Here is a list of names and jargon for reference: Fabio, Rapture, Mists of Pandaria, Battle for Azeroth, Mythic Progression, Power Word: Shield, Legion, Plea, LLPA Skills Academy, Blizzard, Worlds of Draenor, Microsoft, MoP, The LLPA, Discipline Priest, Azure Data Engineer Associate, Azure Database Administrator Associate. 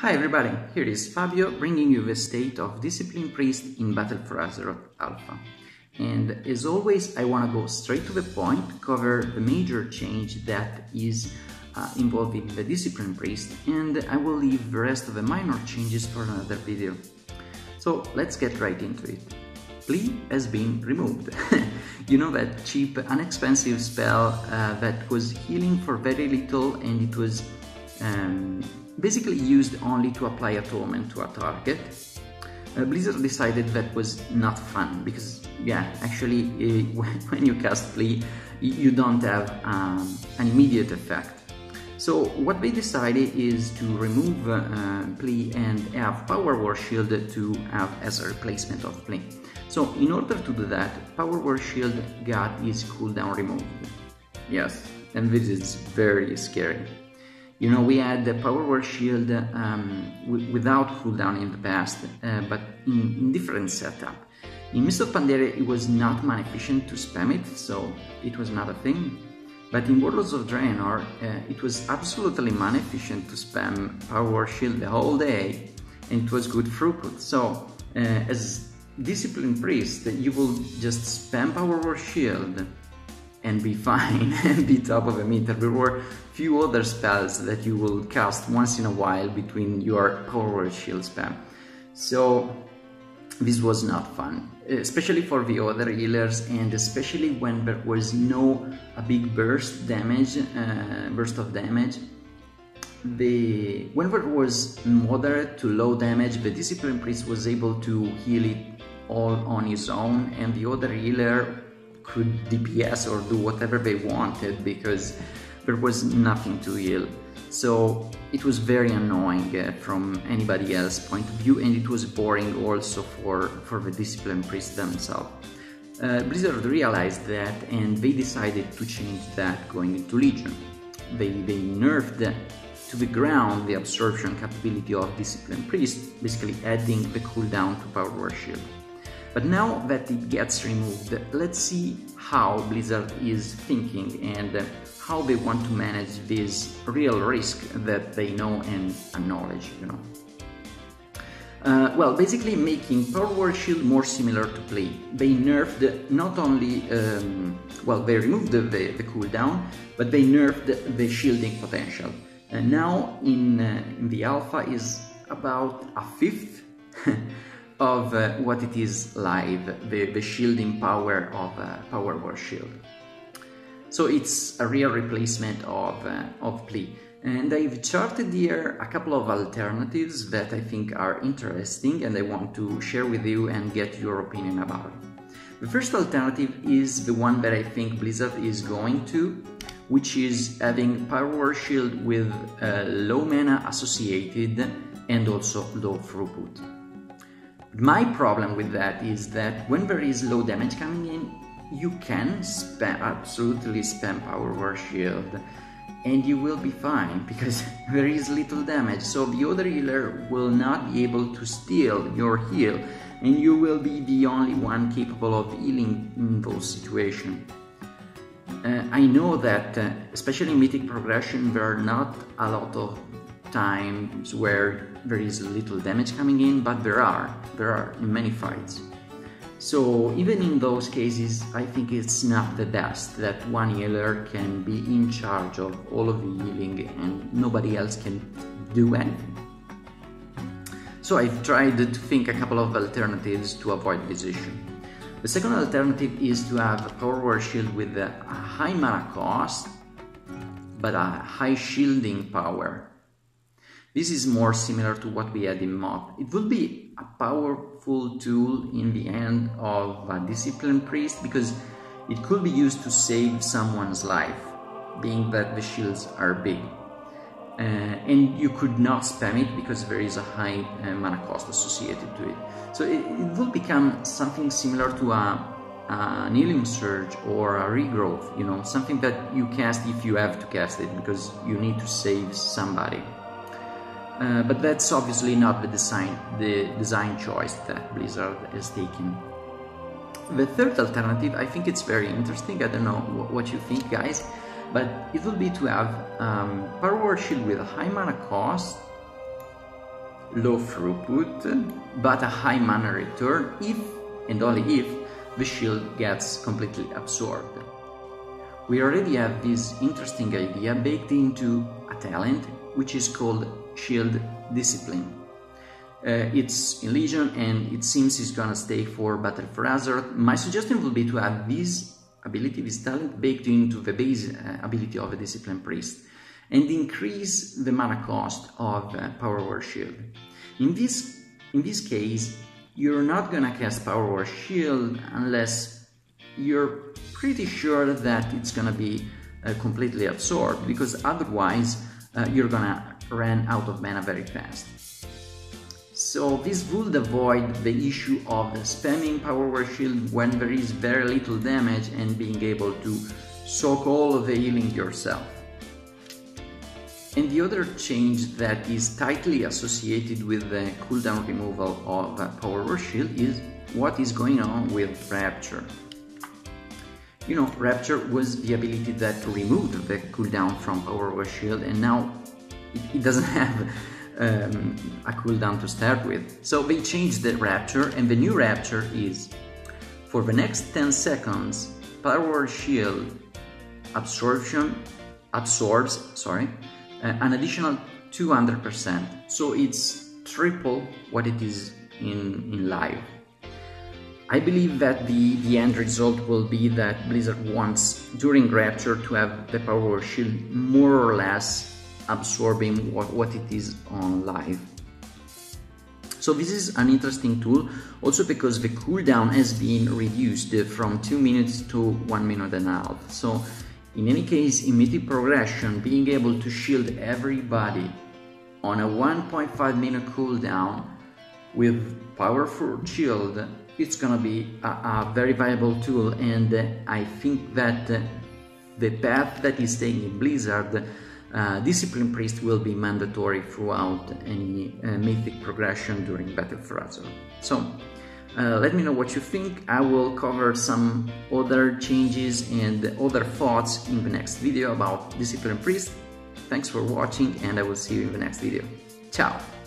Hi everybody, here is Fabio bringing you the state of Discipline Priest in Battle for Azeroth Alpha. And as always, I want to go straight to the point, cover the major change that is involved in the Discipline Priest, and I will leave the rest of the minor changes for another video. So let's get right into it. Plea has been removed. You know that cheap, inexpensive spell that was healing for very little, and it was basically used only to apply a torment to a target. Blizzard decided that was not fun, because yeah, actually when you cast Plea you don't have an immediate effect. So what they decided is to remove Plea and have Power Word Shield to have as a replacement of Plea. So in order to do that, Power Word Shield got its cooldown removed. Yes, and this is very scary. You know, we had the Power Word Shield without cooldown in the past, but in different setup. In Mists of Pandaria it was not mana efficient to spam it, so it was not a thing. But in Worlds of Draenor it was absolutely mana efficient to spam Power Word Shield the whole day, and it was good throughput. So as Discipline Priest you will just spam Power Word Shield and be fine and be top of a meter. There were few other spells that you will cast once in a while between your Power Word Shield spam. So this was not fun, especially for the other healers, and especially when there was no a big burst of damage. When there was moderate to low damage, the Discipline Priest was able to heal it all on his own, and the other healer could DPS or do whatever they wanted because there was nothing to heal. So it was very annoying from anybody else's point of view, and it was boring also for the Discipline Priests themselves. Blizzard realized that, and they decided to change that going into Legion. They nerfed to the ground the absorption capability of Discipline Priest, basically adding the cooldown to Power Word Shield. But now that it gets removed, let's see how Blizzard is thinking and how they want to manage this real risk that they know and acknowledge, you know. Well, basically making Power Word Shield more similar to Plea. They nerfed not only, well, they removed the cooldown, but they nerfed the shielding potential. And now in the alpha is about a fifth of what it is live, the shielding power of Power Word Shield. So it's a real replacement of Plea. And I've charted here a couple of alternatives that I think are interesting and I want to share with you and get your opinion about it. The first alternative is the one that I think Blizzard is going to, which is having Power Word Shield with low mana associated and also low throughput. My problem with that is that when there is low damage coming in, you can spam, absolutely spam Power Word Shield and you will be fine because there is little damage, so the other healer will not be able to steal your heal and you will be the only one capable of healing in those situations. I know that, especially in Mythic Progression, there are not a lot of times where there is little damage coming in, but there are in many fights. So even in those cases I think it's not the best that one healer can be in charge of all of the healing and nobody else can do anything. So I've tried to think a couple of alternatives to avoid this issue. The second alternative is to have a Power Word Shield with a high mana cost but a high shielding power. This is more similar to what we had in MoP. It would be a powerful tool in the end of a Discipline Priest because it could be used to save someone's life, being that the shields are big. And you could not spam it because there is a high mana cost associated to it. So it will become something similar to an healing surge or a regrowth, you know, something that you cast if you have to cast it because you need to save somebody. But that's obviously not the design choice that Blizzard has taken. The third alternative, I think it's very interesting, I don't know what you think guys, but it would be to have Power Word Shield with a high mana cost low throughput, but a high mana return if, and only if, the shield gets completely absorbed. We already have this interesting idea baked into a talent, which is called Shield Discipline. It's in Legion and it seems it's gonna stay for Battle for Azeroth. My suggestion would be to have this ability, this talent, baked into the base ability of a Discipline Priest and increase the mana cost of Power Word Shield. In this case, you're not gonna cast Power Word Shield unless you're pretty sure that it's gonna be completely absorbed, because otherwise you're gonna run out of mana very fast. So this would avoid the issue of spamming Power Word Shield when there is very little damage and being able to soak all of the healing yourself. And the other change that is tightly associated with the cooldown removal of Power Word Shield is what is going on with Rapture. You know, Rapture was the ability that removed the cooldown from Power Word Shield, and now it doesn't have a cooldown to start with. So they changed the Rapture, and the new Rapture is, for the next 10 seconds, Power Word Shield absorbs an additional 200%. So it's triple what it is in live. I believe that the end result will be that Blizzard wants, during Rapture, to have the Power Word Shield more or less absorbing what it is on live. So this is an interesting tool, also because the cooldown has been reduced from 2 minutes to 1 minute and a half. So in any case, in Mythic Progression, being able to shield everybody on a 1.5 minute cooldown with powerful shield, it's gonna be a very viable tool, and I think that the path that is taking Blizzard, Discipline Priest will be mandatory throughout any Mythic Progression during Battle for Azeroth. So let me know what you think. I will cover some other changes and other thoughts in the next video about Discipline Priest. Thanks for watching, and I will see you in the next video. Ciao!